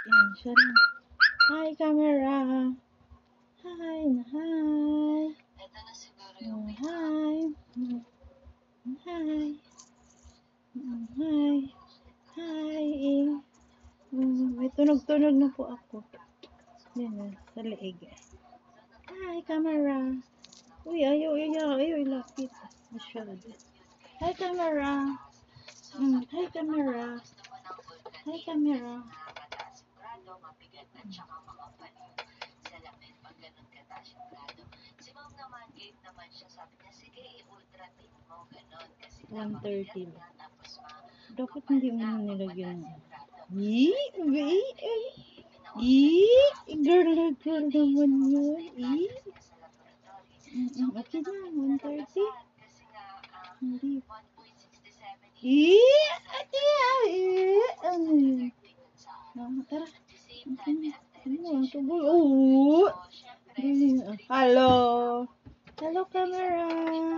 Hi camera. Hi, hi. Hi. Hi. Hi. Hi. May tunog-tunog na po ako. Yan, sa leeg. Hi camera. Uy, ayaw, lapit. Masyado. Hi camera. Hi camera. Hi camera. Mabigat at saka mga paliw sa lamin pag ganun katasyaplado. Si Mom naman, gate naman siya. Sabi niya, sige, i-ultratin mo ganun. Kasi mabigat na tapos dapat hindi mo nilagyan. Girl naman yun. Okay na, 130. Hindi. 1.67. Ano yun? Tara. Hello, camera.